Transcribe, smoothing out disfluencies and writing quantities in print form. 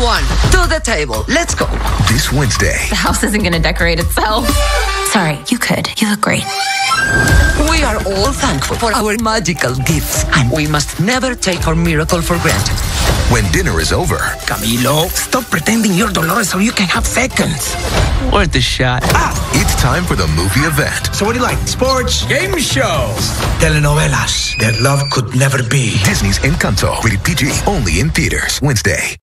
Everyone, to the table. Let's go. This Wednesday. The house isn't going to decorate itself. Sorry, you could. You look great. We are all thankful for our magical gifts, and we must never take our miracle for granted. When dinner is over... Camilo, stop pretending you're Dolores so you can have seconds. Worth a shot. Ah! It's time for the movie event. So what do you like? Sports, game shows, telenovelas that love could never be. Disney's Encanto, rated PG, only in theaters Wednesday.